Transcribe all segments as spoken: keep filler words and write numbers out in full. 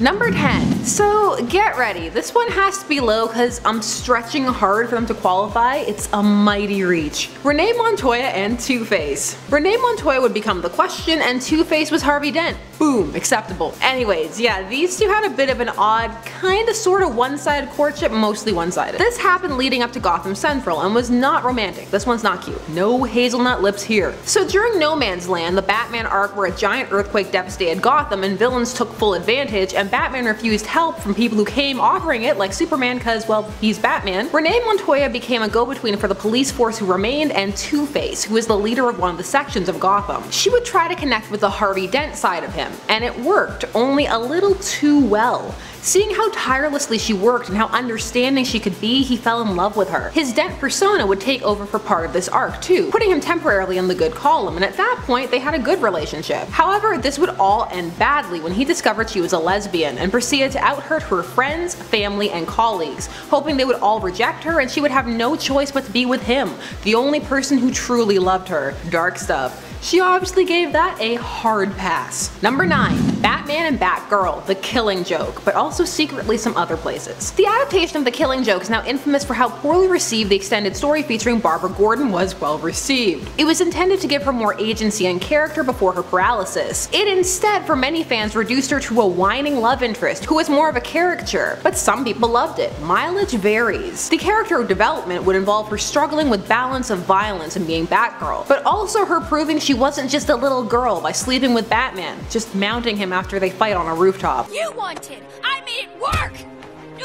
Number ten. So get ready. This one has to be low because I'm stretching hard for them to qualify. It's a mighty reach. Renee Montoya and Two-Face. Renee Montoya would become The Question and Two-Face was Harvey Dent. Boom, acceptable. Anyways, yeah, these two had a bit of an odd, kinda sorta one-sided courtship, mostly one-sided. This happened leading up to Gotham Central and was not romantic. This one's not cute. No hazelnut lips here. So during No Man's Land, the Batman arc where a giant earthquake devastated Gotham and villains took full advantage and Batman refused help from people who came offering it, like Superman, cause, well, he's Batman. Renee Montoya became a go-between for the police force who remained and Two-Face, who was the leader of one of the sections of Gotham. She would try to connect with the Harvey Dent side of him, and it worked, only a little too well. Seeing how tirelessly she worked and how understanding she could be, he fell in love with her. His Dent persona would take over for part of this arc too, putting him temporarily in the good column, and at that point they had a good relationship. However, this would all end badly when he discovered she was a lesbian and proceeded to out her to her friends, family, and colleagues, hoping they would all reject her and she would have no choice but to be with him, the only person who truly loved her. Dark stuff. She obviously gave that a hard pass. Number nine. Batman and Batgirl, The Killing Joke, but also secretly some other places. The adaptation of The Killing Joke is now infamous for how poorly received the extended story featuring Barbara Gordon was well received. It was intended to give her more agency and character before her paralysis. It instead, for many fans, reduced her to a whining love interest who was more of a caricature, but some people loved it. Mileage varies. The character development would involve her struggling with balance of violence and being Batgirl, but also her proving she She wasn't just a little girl by sleeping with Batman, just mounting him after they fight on a rooftop. You wanted! I made it work!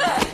Ugh.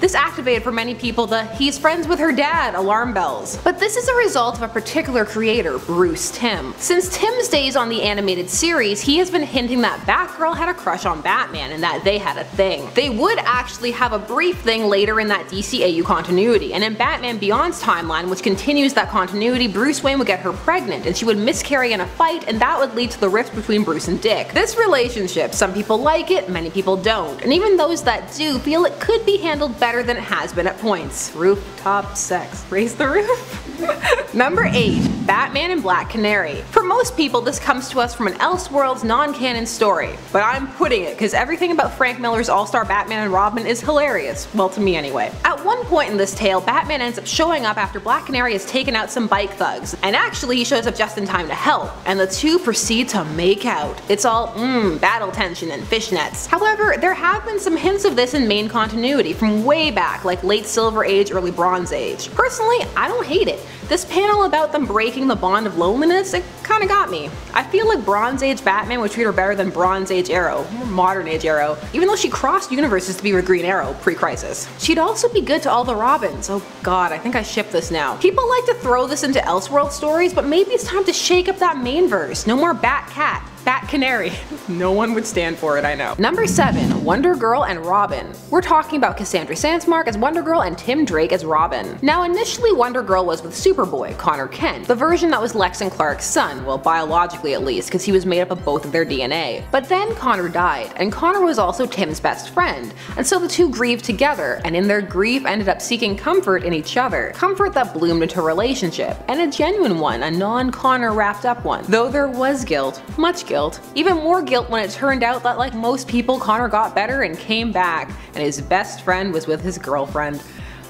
This activated for many people the "he's friends with her dad" alarm bells. But this is a result of a particular creator, Bruce Timm. Since Timm's days on the animated series, he has been hinting that Batgirl had a crush on Batman and that they had a thing. They would actually have a brief thing later in that D C A U continuity, and in Batman Beyond's timeline, which continues that continuity, Bruce Wayne would get her pregnant and she would miscarry in a fight, and that would lead to the rift between Bruce and Dick. This relationship, some people like it, many people don't, and even those that do feel it could be handled better than it has been at points. Rooftop sex. Raise the roof. Number eight. Batman and Black Canary. For most people, this comes to us from an Elseworlds non-canon story, but I'm putting it because everything about Frank Miller's all-star Batman and Robin is hilarious. Well, to me anyway. At one point in this tale, Batman ends up showing up after Black Canary has taken out some bike thugs, and actually he shows up just in time to help, and the two proceed to make out. It's all mmm battle tension and fishnets. However, there have been some hints of this in main continuity from way back, like late Silver Age, early Bronze Age. Personally, I don't hate it. This panel about them breaking the bond of loneliness, it kinda got me. I feel like Bronze Age Batman would treat her better than Bronze Age Arrow, or Modern Age Arrow, even though she crossed universes to be with Green Arrow pre-crisis. She'd also be good to all the Robins. Oh god, I think I ship this now. People like to throw this into Elseworld stories, but maybe it's time to shake up that main verse. No more Bat-Cat. Bat Canary. No one would stand for it, I know. Number seven. Wonder Girl and Robin. We're talking about Cassandra Sandsmark as Wonder Girl and Tim Drake as Robin. Now initially Wonder Girl was with Superboy, Connor Kent, the version that was Lex and Clark's son, well biologically at least, because he was made up of both of their D N A. But then Connor died, and Connor was also Tim's best friend, and so the two grieved together, and in their grief ended up seeking comfort in each other. Comfort that bloomed into a relationship, and a genuine one, a non-Connor wrapped up one. Though there was guilt, much guilt. Guilt. Even more guilt when it turned out that, like most people, Connor got better and came back, and his best friend was with his girlfriend.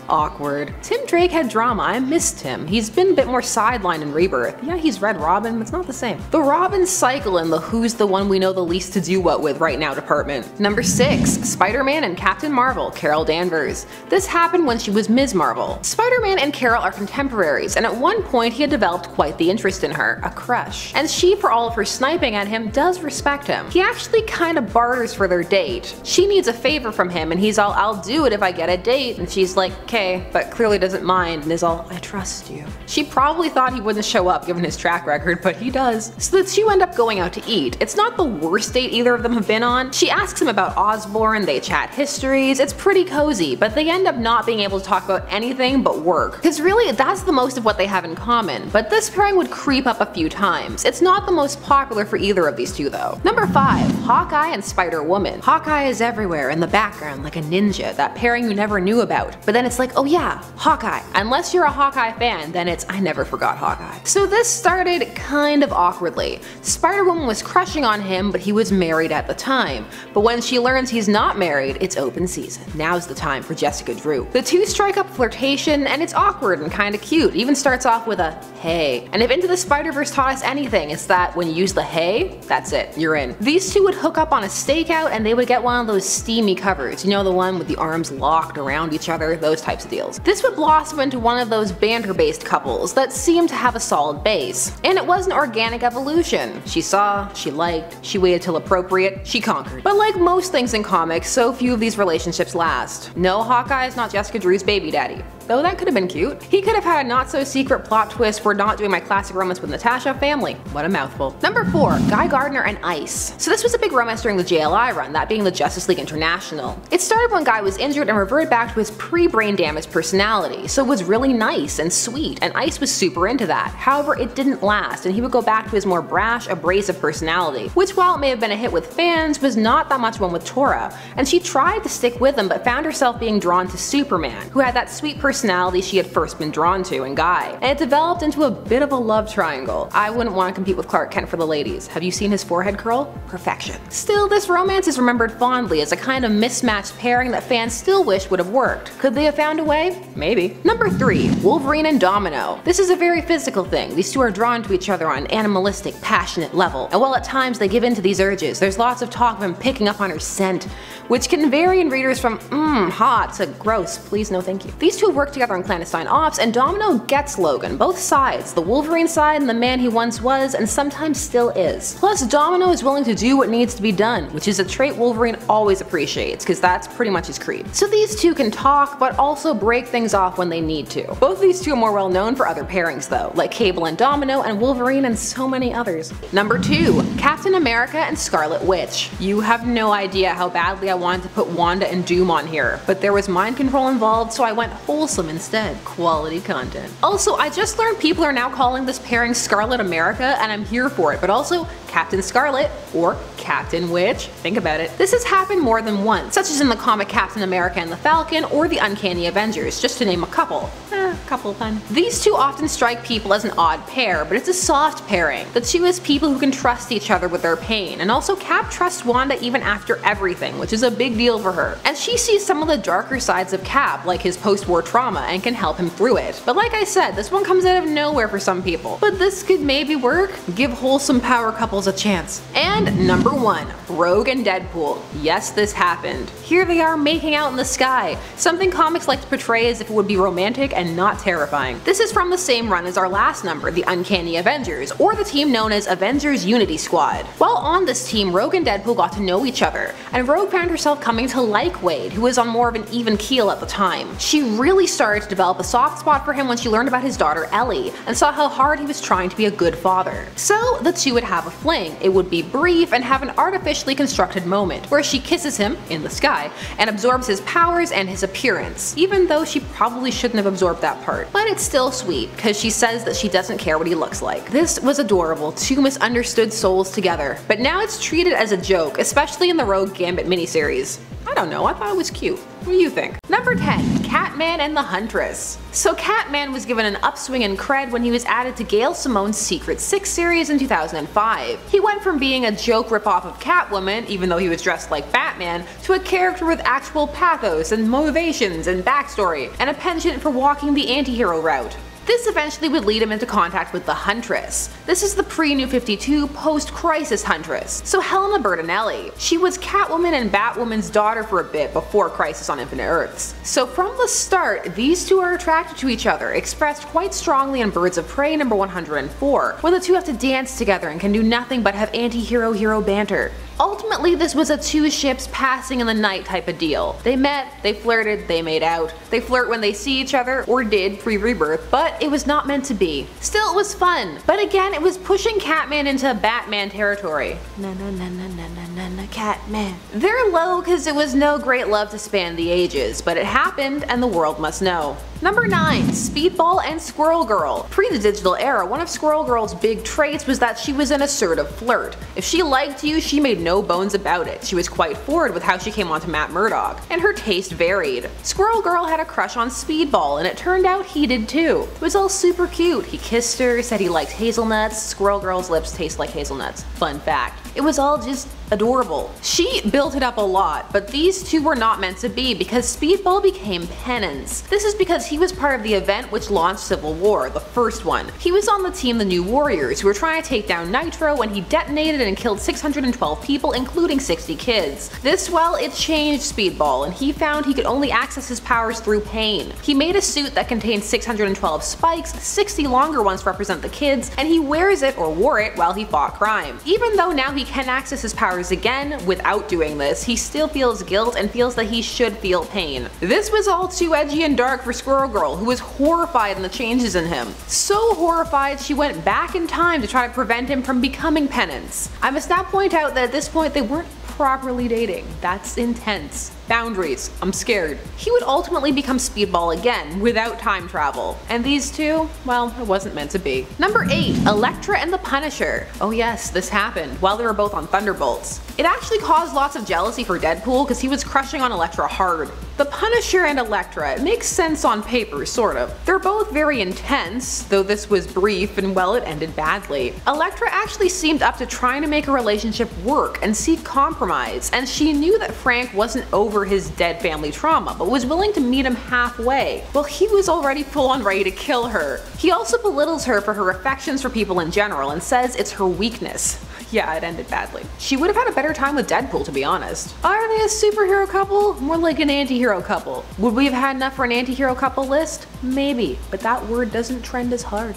Awkward. Tim Drake had drama, I missed him. He's been a bit more sidelined in Rebirth. Yeah, he's Red Robin, but it's not the same. The Robin cycle in the who's the one we know the least to do what with right now department. Number six. Spider Man and Captain Marvel, Carol Danvers. This happened when she was Miz Marvel. Spider Man and Carol are contemporaries, and at one point he had developed quite the interest in her, a crush. And she, for all of her sniping at him, does respect him. He actually kind of barters for their date. She needs a favor from him, and he's all, I'll do it if I get a date, and she's like, okay, but clearly doesn't mind and is all, I trust you. She probably thought he wouldn't show up given his track record, but he does. So the two end up going out to eat. It's not the worst date either of them have been on. She asks him about Osborn, they chat histories, it's pretty cozy, but they end up not being able to talk about anything but work. Because really, that's the most of what they have in common, but this pairing would creep up a few times. It's not the most popular for either of these two though. Number five. Hawkeye and Spider Woman. Hawkeye is everywhere in the background like a ninja, that pairing you never knew about. But then it's like, oh yeah, Hawkeye. Unless you're a Hawkeye fan, then it's I never forgot Hawkeye. So this started kind of awkwardly. Spider Woman was crushing on him, but he was married at the time. But when she learns he's not married, it's open season. Now's the time for Jessica Drew. The two strike up flirtation, and it's awkward and kinda cute. It even starts off with a hey. And if Into the Spider-Verse taught us anything, it's that when you use the hey, that's it, you're in. These two would hook up on a stakeout and they would get one of those steamy covers, you know, the one with the arms locked around each other, those types of deals. This would blossom into one of those banter-based couples that seemed to have a solid base. And it was an organic evolution. She saw, she liked, she waited till appropriate, she conquered. But like most things in comics, so few of these relationships last. No, Hawkeye is not Jessica Drew's baby daddy. Though that could have been cute. He could have had a not-so-secret plot twist, we're not doing my classic romance with Natasha family. What a mouthful. Number four. Guy Gardner and Ice. So this was a big romance during the J L I run, that being the Justice League International. It started when Guy was injured and reverted back to his pre-brain damage personality, so it was really nice and sweet, and Ice was super into that. However, it didn't last, and he would go back to his more brash, abrasive personality, which while it may have been a hit with fans, was not that much one with Tora, and she tried to stick with him but found herself being drawn to Superman, who had that sweet personality personality she had first been drawn to in Guy, and it developed into a bit of a love triangle. I wouldn't want to compete with Clark Kent for the ladies. Have you seen his forehead curl? Perfection. Still, this romance is remembered fondly as a kind of mismatched pairing that fans still wish would have worked. Could they have found a way? Maybe. Number three. Wolverine and Domino. This is a very physical thing. These two are drawn to each other on an animalistic, passionate level, and while at times they give in to these urges, there's lots of talk of him picking up on her scent, which can vary in readers from mmm hot to gross, please no thank you. These two work together on clandestine ops, and Domino gets Logan, both sides, the Wolverine side and the man he once was and sometimes still is. Plus, Domino is willing to do what needs to be done, which is a trait Wolverine always appreciates, because that's pretty much his creed. So these two can talk, but also break things off when they need to. Both of these two are more well known for other pairings though, like Cable and Domino and Wolverine and so many others. Number two. Captain America and Scarlet Witch. You have no idea how badly I wanted to put Wanda and Doom on here, but there was mind control involved, so I went whole instead. Quality content. Also, I just learned people are now calling this pairing Scarlet America, and I'm here for it, but also Captain Scarlet or Captain Witch. Think about it. This has happened more than once, such as in the comic Captain America and the Falcon or the Uncanny Avengers, just to name a couple. Eh, couple fun. These two often strike people as an odd pair, but it's a soft pairing. The two is people who can trust each other with their pain, and also Cap trusts Wanda even after everything, which is a big deal for her. And she sees some of the darker sides of Cap, like his post-war trauma, and can help him through it. But like I said, this one comes out of nowhere for some people. But this could maybe work. Give wholesome power couples a chance. And number one. Rogue and Deadpool. Yes, this happened. Here they are making out in the sky, something comics like to portray as if it would be romantic and not terrifying. This is from the same run as our last number, the Uncanny Avengers, or the team known as Avengers Unity Squad. While on this team, Rogue and Deadpool got to know each other, and Rogue found herself coming to like Wade, who was on more of an even keel at the time. She really started to develop a soft spot for him when she learned about his daughter Ellie, and saw how hard he was trying to be a good father. So the two would have a fling. It would be brief and have an artificially constructed moment, where she kisses him, in the sky, and absorbs his powers and his appearance, even though she probably shouldn't have absorbed that part. But it's still sweet, because she says that she doesn't care what he looks like. This was adorable, two misunderstood souls together, but now it's treated as a joke, especially in the Rogue Gambit miniseries. I don't know, I thought it was cute. What do you think? Number ten. Catman and the Huntress. So Catman was given an upswing in cred when he was added to Gail Simone's Secret Six series in two thousand five. He went from being a joke ripoff of Catwoman, even though he was dressed like Batman, to a character with actual pathos and motivations and backstory, and a penchant for walking the antihero route. This eventually would lead him into contact with the Huntress. This is the pre-New fifty-two, post-crisis Huntress. So Helena Bertinelli. She was Catwoman and Batwoman's daughter for a bit before Crisis on Infinite Earths. So from the start, these two are attracted to each other, expressed quite strongly in Birds of Prey number one hundred four, where the two have to dance together and can do nothing but have anti-hero hero banter. Ultimately, this was a two ships passing in the night type of deal. They met, they flirted, they made out. They flirt when they see each other, or did pre-Rebirth, but it was not meant to be. Still, it was fun, but again, it was pushing Catman into Batman territory. Na na na na na na na na Catman. They're low because it was no great love to span the ages, but it happened and the world must know. Number nine. Speedball and Squirrel Girl. Pre the digital era, one of Squirrel Girl's big traits was that she was an assertive flirt. If she liked you, she made no bones about it. She was quite forward with how she came onto Matt Murdock, and her taste varied. Squirrel Girl had a crush on Speedball, and it turned out he did too. It was all super cute. He kissed her, said he liked hazelnuts. Squirrel Girl's lips taste like hazelnuts. Fun fact. It was all just adorable. She built it up a lot, but these two were not meant to be because Speedball became Penance. This is because he was part of the event which launched Civil War, the first one. He was on the team The New Warriors, who were trying to take down Nitro when he detonated and killed six hundred twelve people, including sixty kids. This, well, it changed Speedball, and he found he could only access his powers through pain. He made a suit that contained six hundred twelve spikes, sixty longer ones to represent the kids, and he wears it, or wore it, while he fought crime. Even though now he can access his powers again without doing this, he still feels guilt and feels that he should feel pain. This was all too edgy and dark for Squirrel Girl, who was horrified in the changes in him. So horrified, she went back in time to try to prevent him from becoming Penance. I must now point out that at this point they weren't properly dating. That's intense. Boundaries. I'm scared. He would ultimately become Speedball again, without time travel. And these two? Well, it wasn't meant to be. Number eight. Elektra and the Punisher. Oh yes, this happened, while they were both on Thunderbolts. It actually caused lots of jealousy for Deadpool, because he was crushing on Elektra hard. The Punisher and Elektra, it makes sense on paper, sort of. They're both very intense, though this was brief and, well, it ended badly. Elektra actually seemed up to trying to make a relationship work and seek compromise, and she knew that Frank wasn't over his dead family trauma, but was willing to meet him halfway. Well, he was already full on ready to kill her. He also belittles her for her affections for people in general and says it's her weakness. Yeah, it ended badly. She would have had a better time with Deadpool, to be honest. Are they a superhero couple? More like an anti-hero couple. Would we have had enough for an anti-hero couple list? Maybe, but that word doesn't trend as hard.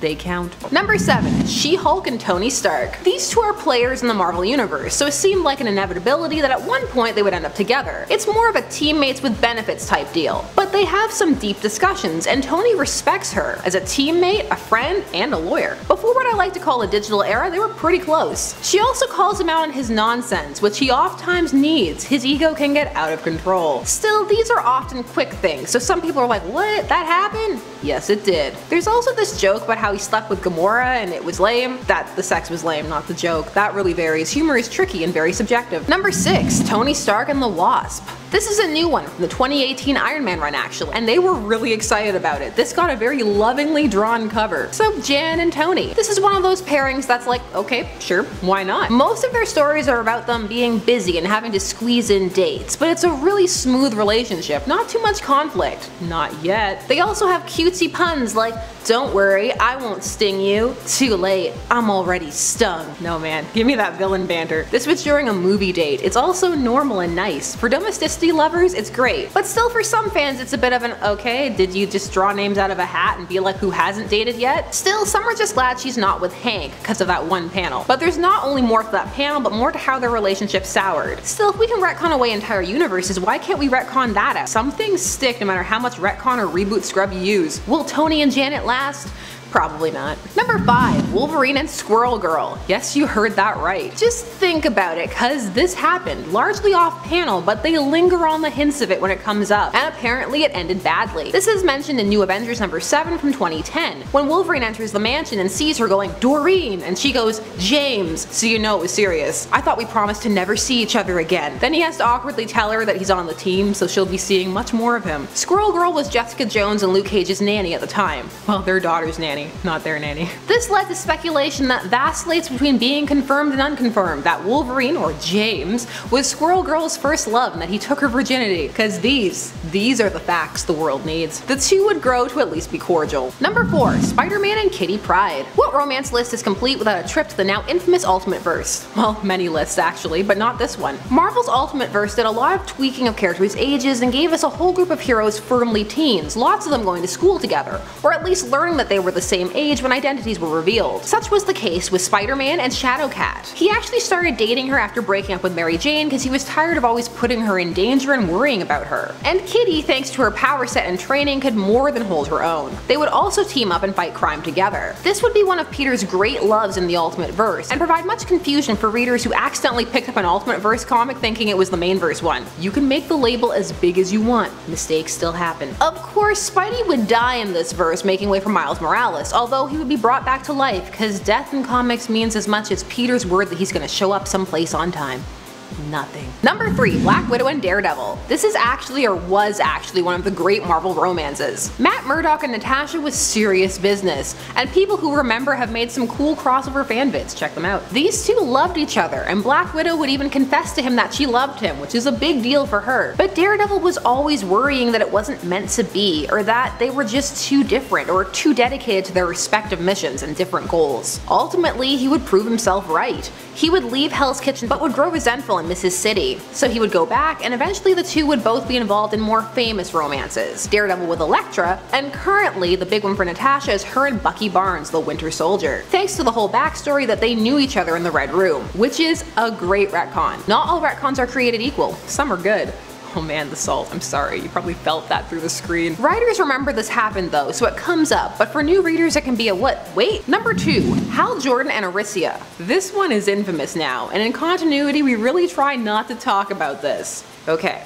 They count. Number seven. She-Hulk and Tony Stark. These two are players in the Marvel Universe, so it seemed like an inevitability that at one point they would end up together. It's more of a teammates with benefits type deal. But they have some deep discussions, and Tony respects her as a teammate, a friend, and a lawyer. Before what I like to call a digital era, they were pretty close. She also calls him out on his nonsense, which he oftentimes needs. His ego can get out of control. Still, these are often quick things, so some people are like, what? That happened? Yes, it did. There's also this joke about how he slept with Gamora and it was lame. That the sex was lame, not the joke. That really varies. Humor is tricky and very subjective. Number six. Tony Stark and the Wasp. This is a new one from the twenty eighteen Iron Man run actually, and they were really excited about it. This got a very lovingly drawn cover. So Jan and Tony. This is one of those pairings that's like, okay, sure, why not? Most of their stories are about them being busy and having to squeeze in dates, but it's a really smooth relationship. Not too much conflict. Not yet. They also have cutesy puns like, don't worry, I won't sting you. Too late, I'm already stung. No man, give me that villain banter. This was during a movie date. It's also normal and nice. For domesticity lovers, it's great. But still for some fans, it's a bit of an, okay, did you just draw names out of a hat and be like who hasn't dated yet? Still, some are just glad she's not with Hank because of that one panel. But there's not only more to that panel, but more to how their relationship soured. Still, if we can retcon away entire universes, why can't we retcon that out? Some things stick no matter how much retcon or reboot scrub you use. Will Tony and Janet last? Probably not. Number five. Wolverine and Squirrel Girl. Yes, you heard that right. Just think about it, cause this happened, largely off panel, but they linger on the hints of it when it comes up, and apparently it ended badly. This is mentioned in New Avengers number seven from twenty ten, when Wolverine enters the mansion and sees her going, Doreen, and she goes, James, so you know it was serious. I thought we promised to never see each other again. Then he has to awkwardly tell her that he's on the team, so she'll be seeing much more of him. Squirrel Girl was Jessica Jones and Luke Cage's nanny at the time. Well, their daughter's nanny. Not their nanny. This led to speculation that vacillates between being confirmed and unconfirmed, that Wolverine, or James, was Squirrel Girl's first love and that he took her virginity. Cause these, these are the facts the world needs. The two would grow to at least be cordial. Number four. Spider Man and Kitty Pryde. What romance list is complete without a trip to the now infamous Ultimate Verse? Well, many lists actually, but not this one. Marvel's Ultimate Verse did a lot of tweaking of characters' ages and gave us a whole group of heroes firmly teens, lots of them going to school together, or at least learning that they were the same age when identities were revealed. Such was the case with Spider Man and Shadowcat. He actually started dating her after breaking up with Mary Jane because he was tired of always putting her in danger and worrying about her. And Kitty, thanks to her power set and training, could more than hold her own. They would also team up and fight crime together. This would be one of Peter's great loves in the Ultimate Verse, and provide much confusion for readers who accidentally picked up an Ultimate Verse comic thinking it was the main verse one. You can make the label as big as you want, mistakes still happen. Of course, Spidey would die in this verse, making way for Miles Morales, although he would be brought back to life, because death in comics means as much as Peter's word that he's gonna show up someplace on time. Nothing. Number three, Black Widow and Daredevil. This is actually, or was actually, one of the great Marvel romances. Matt Murdock and Natasha was serious business, and people who remember have made some cool crossover fanvids, check them out. These two loved each other, and Black Widow would even confess to him that she loved him, which is a big deal for her. But Daredevil was always worrying that it wasn't meant to be, or that they were just too different, or too dedicated to their respective missions and different goals. Ultimately, he would prove himself right. He would leave Hell's Kitchen, but would grow resentful in Missus City. So he would go back, and eventually the two would both be involved in more famous romances. Daredevil with Elektra, and currently the big one for Natasha is her and Bucky Barnes, the Winter Soldier, thanks to the whole backstory that they knew each other in the Red Room, which is a great retcon. Not all retcons are created equal, some are good. Oh man, the salt, I'm sorry, you probably felt that through the screen. Writers remember this happened though, so it comes up, but for new readers it can be a what, wait? Number two, Hal Jordan and Arisia. This one is infamous now, and in continuity we really try not to talk about this. Okay.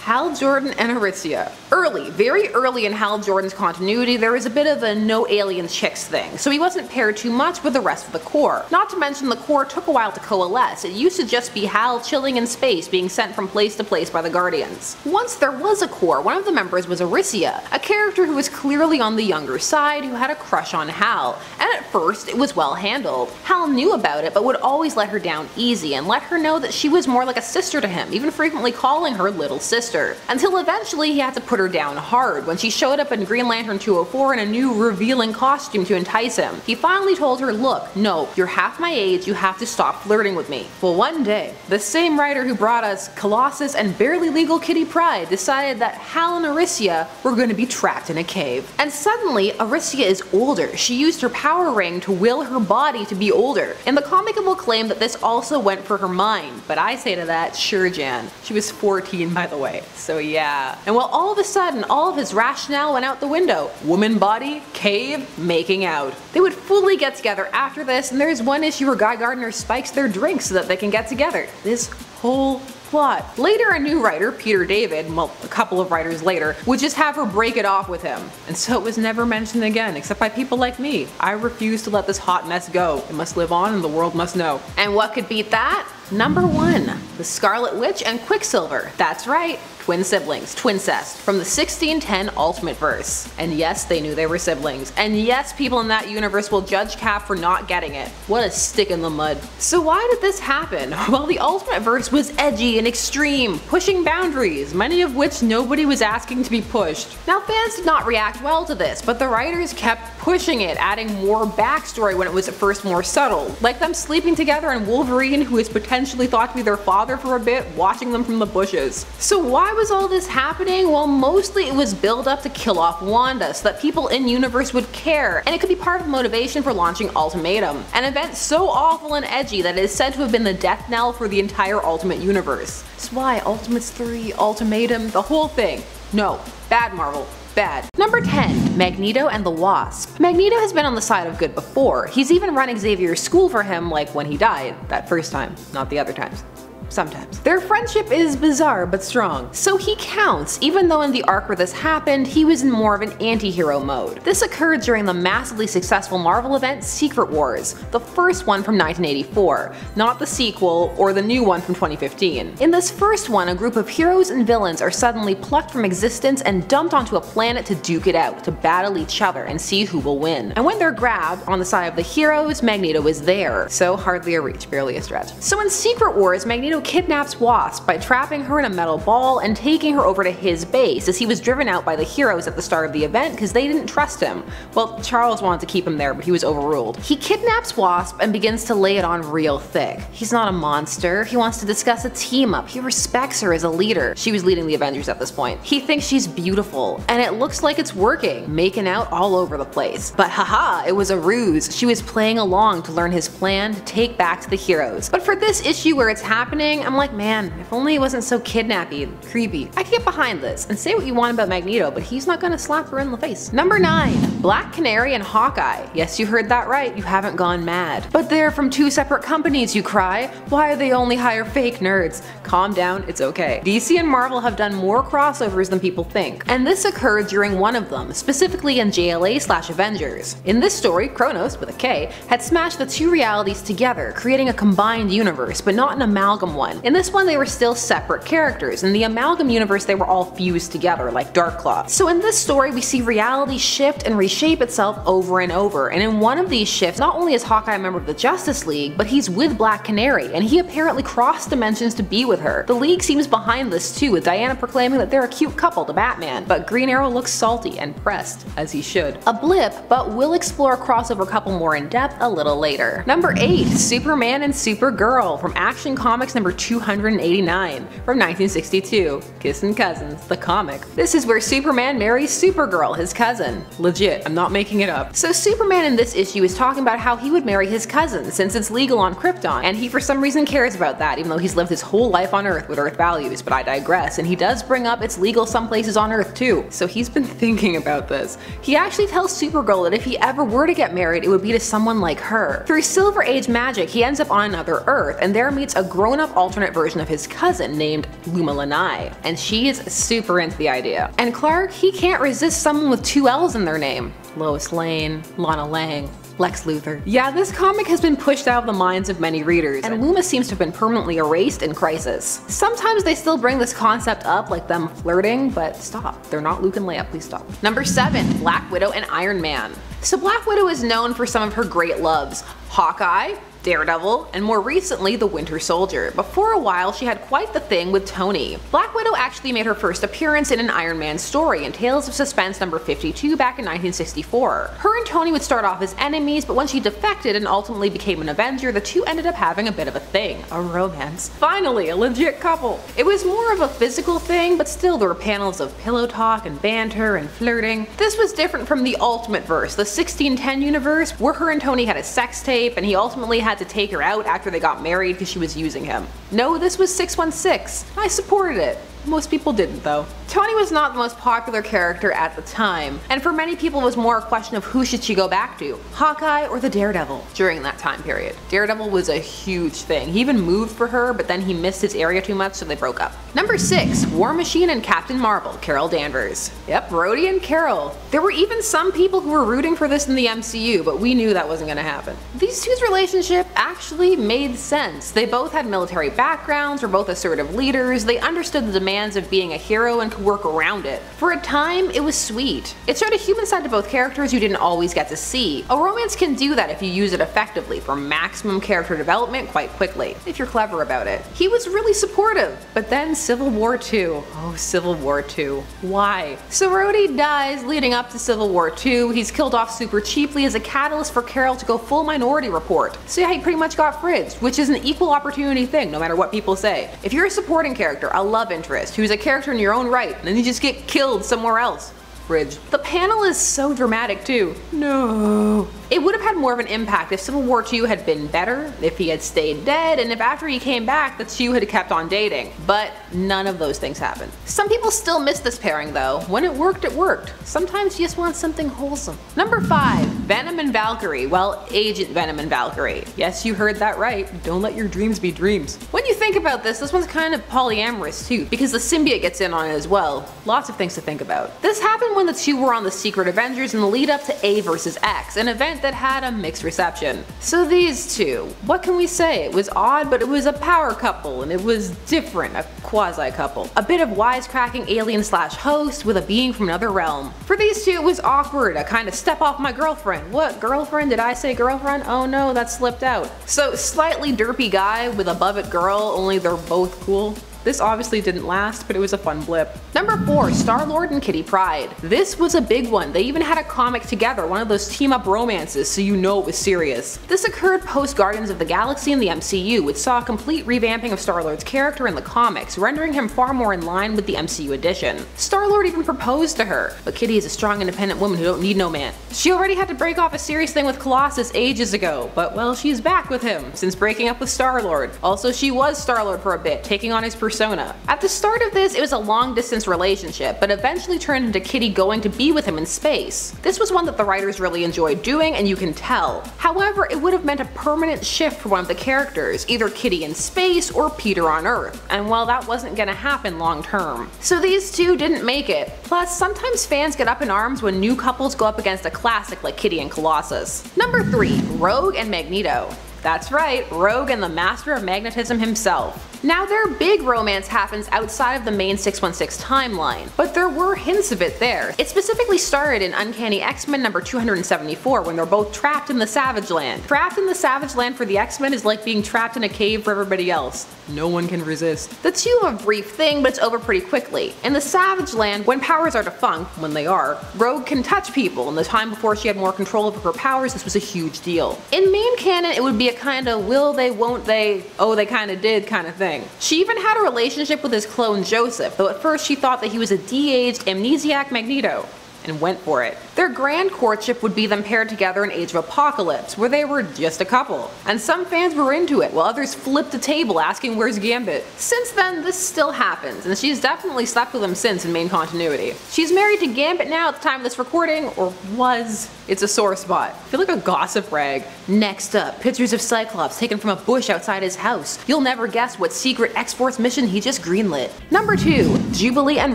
Hal Jordan and Arisia. Early, very early in Hal Jordan's continuity, there was a bit of a no alien chicks thing, so he wasn't paired too much with the rest of the Corps. Not to mention the Corps took a while to coalesce. It used to just be Hal chilling in space, being sent from place to place by the Guardians. Once there was a Corps, one of the members was Arisia, a character who was clearly on the younger side who had a crush on Hal, and at first it was well handled. Hal knew about it but would always let her down easy and let her know that she was more like a sister to him, even frequently calling her little sister. Until eventually he had to put her down hard when she showed up in Green Lantern two oh four in a new revealing costume to entice him. He finally told her, look, no, you're half my age, you have to stop flirting with me. Well, one day, the same writer who brought us Colossus and barely legal Kitty Pryde decided that Hal and Arisia were going to be trapped in a cave. And suddenly, Arisia is older. She used her power ring to will her body to be older. In the comic it will claim that this also went for her mind, but I say to that, sure Jan. She was fourteen by the way. So yeah. And well, all of a sudden, all of his rationale went out the window. Woman body, cave, making out. They would fully get together after this, and there's one issue where Guy Gardner spikes their drinks so that they can get together. This whole plot. Later a new writer, Peter David, well a couple of writers later, would just have her break it off with him. And so it was never mentioned again, except by people like me. I refuse to let this hot mess go. It must live on and the world must know. And what could beat that? Number one, the Scarlet Witch and Quicksilver. That's right. Twin siblings, twincest, from the sixteen ten Ultimate Verse. And yes, they knew they were siblings. And yes, people in that universe will judge Cap for not getting it. What a stick in the mud. So why did this happen? Well, the Ultimate Verse was edgy and extreme, pushing boundaries, many of which nobody was asking to be pushed. Now fans did not react well to this, but the writers kept pushing it, adding more backstory when it was at first more subtle. Like them sleeping together and Wolverine, who is potentially thought to be their father for a bit, watching them from the bushes. So why Why was all this happening? Well, mostly it was build up to kill off Wanda so that people in universe would care, and it could be part of the motivation for launching Ultimatum, an event so awful and edgy that it is said to have been the death knell for the entire Ultimate universe. That's why Ultimates three, Ultimatum, the whole thing. No, bad Marvel. Bad. Number ten, Magneto and the Wasp. Magneto has been on the side of good before. He's even run Xavier's school for him, like when he died, that first time, not the other times. Sometimes. Their friendship is bizarre but strong, so he counts, even though in the arc where this happened, he was in more of an anti-hero mode. This occurred during the massively successful Marvel event Secret Wars, the first one from nineteen eighty-four, not the sequel or the new one from twenty fifteen. In this first one, a group of heroes and villains are suddenly plucked from existence and dumped onto a planet to duke it out, to battle each other and see who will win. And when they're grabbed, on the side of the heroes, Magneto is there, so hardly a reach, barely a stretch. So in Secret Wars, Magneto kidnaps Wasp by trapping her in a metal ball and taking her over to his base, as he was driven out by the heroes at the start of the event because they didn't trust him. Well, Charles wanted to keep him there, but he was overruled. He kidnaps Wasp and begins to lay it on real thick. He's not a monster, he wants to discuss a team up, he respects her as a leader. She was leading the Avengers at this point. He thinks she's beautiful, and it looks like it's working, making out all over the place. But haha, it was a ruse. She was playing along to learn his plan to take back to the heroes. But for this issue where it's happening, I'm like, man, if only it wasn't so kidnappy and creepy. I can get behind this, and say what you want about Magneto, but he's not gonna slap her in the face. Number nine. Black Canary and Hawkeye. Yes, you heard that right, you haven't gone mad. But they're from two separate companies, you cry. Why do they only hire fake nerds? Calm down, it's okay. D C and Marvel have done more crossovers than people think, and this occurred during one of them, specifically in J L A slash Avengers. In this story, Kronos, with a K, had smashed the two realities together, creating a combined universe, but not an amalgam one. In this one, they were still separate characters. In the amalgam universe, they were all fused together, like Darkclaw. So in this story, we see reality shift and reshape itself over and over, and in one of these shifts, not only is Hawkeye a member of the Justice League, but he's with Black Canary, and he apparently crossed dimensions to be with her. The League seems behind this too, with Diana proclaiming that they're a cute couple to Batman, but Green Arrow looks salty and pressed, as he should. A blip, but we'll explore a crossover couple more in depth a little later. Number eight. Superman and Supergirl, from Action Comics number two hundred eighty-nine, from nineteen sixty-two. Kissin' Cousins, the comic. This is where Superman marries Supergirl, his cousin. Legit, I'm not making it up. So Superman in this issue is talking about how he would marry his cousin, since it's legal on Krypton, and he for some reason cares about that, even though he's lived his whole life on Earth with Earth values, but I digress, and he does bring up it's legal some places on Earth too, so he's been thinking about this. He actually tells Supergirl that if he ever were to get married, it would be to someone like her. Through Silver Age magic, he ends up on another Earth, and there meets a grown-up alternate version of his cousin named Luma Lanai, and she is super into the idea. And Clark, he can't resist someone with two L's in their name. Lois Lane, Lana Lang, Lex Luthor. Yeah, this comic has been pushed out of the minds of many readers, and Luma seems to have been permanently erased in Crisis. Sometimes they still bring this concept up, like them flirting, but stop. They're not Luke and Leia, please stop. Number seven. Black Widow and Iron Man. So Black Widow is known for some of her great loves. Hawkeye, Daredevil, and more recently, the Winter Soldier. But for a while, she had quite the thing with Tony. Black Widow actually made her first appearance in an Iron Man story in Tales of Suspense number fifty-two back in nineteen sixty-four. Her and Tony would start off as enemies, but when she defected and ultimately became an Avenger, the two ended up having a bit of a thing. A romance. Finally, a legit couple. It was more of a physical thing, but still there were panels of pillow talk and banter and flirting. This was different from the Ultimate Verse, the sixteen ten universe, where her and Tony had a sex tape, and he ultimately had to take her out after they got married because she was using him. No, this was six one six. I supported it. Most people didn't though. Tony was not the most popular character at the time, and for many people it was more a question of who should she go back to, Hawkeye or the Daredevil, during that time period. Daredevil was a huge thing. He even moved for her, but then he missed his area too much, so they broke up. Number six. War Machine and Captain Marvel, Carol Danvers. Yep, Rhodey and Carol. There were even some people who were rooting for this in the M C U, but we knew that wasn't gonna happen. These two's relationship actually made sense. They both had military backgrounds, were both assertive leaders, they understood the demand of being a hero and could work around it. For a time, it was sweet. It showed a human side to both characters you didn't always get to see. A romance can do that if you use it effectively for maximum character development quite quickly, if you're clever about it. He was really supportive, but then Civil War Two. Oh, Civil War Two. Why? So Rhodey dies leading up to Civil War Two. He's killed off super cheaply as a catalyst for Carol to go full Minority Report. So yeah, he pretty much got fridged, which is an equal opportunity thing, no matter what people say. If you're a supporting character, a love interest, who's a character in your own right, and then you just get killed somewhere else. Fridge. The panel is so dramatic too. No. It would have had more of an impact if Civil War Two had been better, if he had stayed dead, and if after he came back the two had kept on dating. But none of those things happened. Some people still miss this pairing though. When it worked, it worked. Sometimes you just want something wholesome. Number five. Venom and Valkyrie. Well, Agent Venom and Valkyrie. Yes, you heard that right. Don't let your dreams be dreams. When you think about this, this one's kind of polyamorous too, because the symbiote gets in on it as well. Lots of things to think about. This happened when knowing the two were on the Secret Avengers in the lead up to A versus X, an event that had a mixed reception. So these two, what can we say? It was odd, but it was a power couple, and it was different, a quasi couple. A bit of wisecracking alien slash host with a being from another realm. For these two, it was awkward, a kind of step off my girlfriend. What, girlfriend? Did I say girlfriend? Oh no, that slipped out. So slightly derpy guy with above it girl, only they're both cool. This obviously didn't last, but it was a fun blip. Number four, Star-Lord and Kitty Pryde. This was a big one. They even had a comic together, one of those team-up romances, so you know it was serious. This occurred post Guardians of the Galaxy in the M C U, which saw a complete revamping of Star-Lord's character in the comics, rendering him far more in line with the M C U edition. Star-Lord even proposed to her, but Kitty is a strong, independent woman who don't need no man. She already had to break off a serious thing with Colossus ages ago, but well, she's back with him since breaking up with Star-Lord. Also, she was Star-Lord for a bit, taking on his pursuit persona. At the start of this, it was a long-distance relationship, but eventually turned into Kitty going to be with him in space. This was one that the writers really enjoyed doing, and you can tell. However, it would have meant a permanent shift for one of the characters, either Kitty in space or Peter on Earth, and well, that wasn't gonna happen long-term. So these two didn't make it. Plus, sometimes fans get up in arms when new couples go up against a classic like Kitty and Colossus. Number three, Rogue and Magneto. That's right, Rogue and the Master of Magnetism himself. Now, their big romance happens outside of the main six one six timeline, but there were hints of it there. It specifically started in Uncanny X-Men number two hundred seventy-four when they're both trapped in the Savage Land. Trapped in the Savage Land for the X-Men is like being trapped in a cave for everybody else. No one can resist. The two have a brief thing, but it's over pretty quickly. In the Savage Land, when powers are defunct, when they are, Rogue can touch people, and the time before she had more control over her powers, this was a huge deal. In main canon, it would be a kind of will they, won't they, oh they kinda did kind of thing. She even had a relationship with his clone Joseph, though at first she thought that he was a de-aged amnesiac Magneto, and went for it. Their grand courtship would be them paired together in Age of Apocalypse, where they were just a couple. And some fans were into it, while others flipped the table asking where's Gambit. Since then, this still happens, and she's definitely slept with him since in main continuity. She's married to Gambit now at the time of this recording, or was. It's a sore spot. I feel like a gossip rag. Next up, pictures of Cyclops taken from a bush outside his house. You'll never guess what secret X-Force mission he just greenlit. Number two, Jubilee and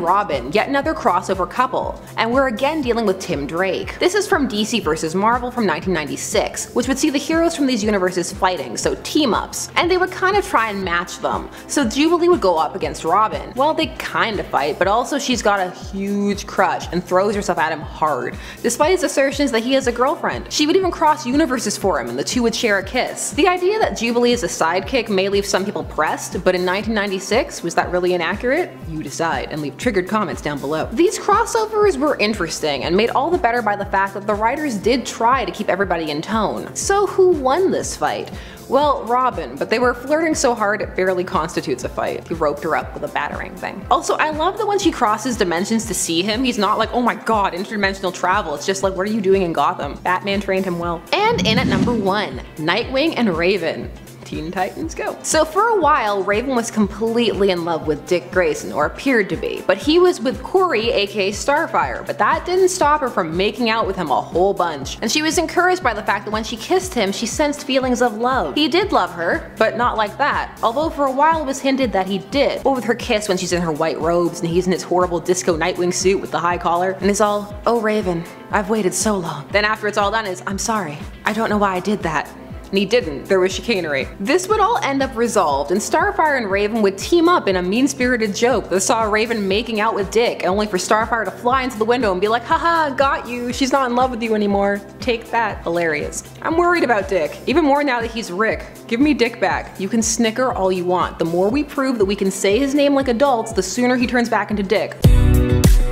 Robin, yet another crossover couple. And we're again dealing with Tim Drake. This is from D C versus Marvel from nineteen ninety-six, which would see the heroes from these universes fighting, so team-ups, and they would kind of try and match them. So Jubilee would go up against Robin. Well, they kind of fight, but also she's got a huge crush and throws herself at him hard, despite his assertions that he has a girlfriend. She would even cross universes for him, and the two would share a kiss. The idea that Jubilee is a sidekick may leave some people pressed, but in nineteen ninety-six, was that really inaccurate? You decide, and leave triggered comments down below. These crossovers were interesting. And made all the better by the fact that the writers did try to keep everybody in tone. So who won this fight? Well, Robin, but they were flirting so hard it barely constitutes a fight. He roped her up with a battering thing. Also, I love that when she crosses dimensions to see him, he's not like, oh my god, interdimensional travel. It's just like, what are you doing in Gotham? Batman trained him well. And in at number one, Nightwing and Raven. Teen Titans Go. So for a while, Raven was completely in love with Dick Grayson, or appeared to be, but he was with Corey, aka Starfire, but that didn't stop her from making out with him a whole bunch. And she was encouraged by the fact that when she kissed him, she sensed feelings of love. He did love her, but not like that, although for a while it was hinted that he did, but with her kiss when she's in her white robes and he's in his horrible disco Nightwing suit with the high collar, and it's all, oh Raven, I've waited so long. Then after it's all done is, I'm sorry, I don't know why I did that. And he didn't, there was chicanery. This would all end up resolved, and Starfire and Raven would team up in a mean-spirited joke that saw Raven making out with Dick, only for Starfire to fly into the window and be like, haha, got you, she's not in love with you anymore. Take that, hilarious. I'm worried about Dick, even more now that he's Rick. Give me Dick back. You can snicker all you want. The more we prove that we can say his name like adults, the sooner he turns back into Dick.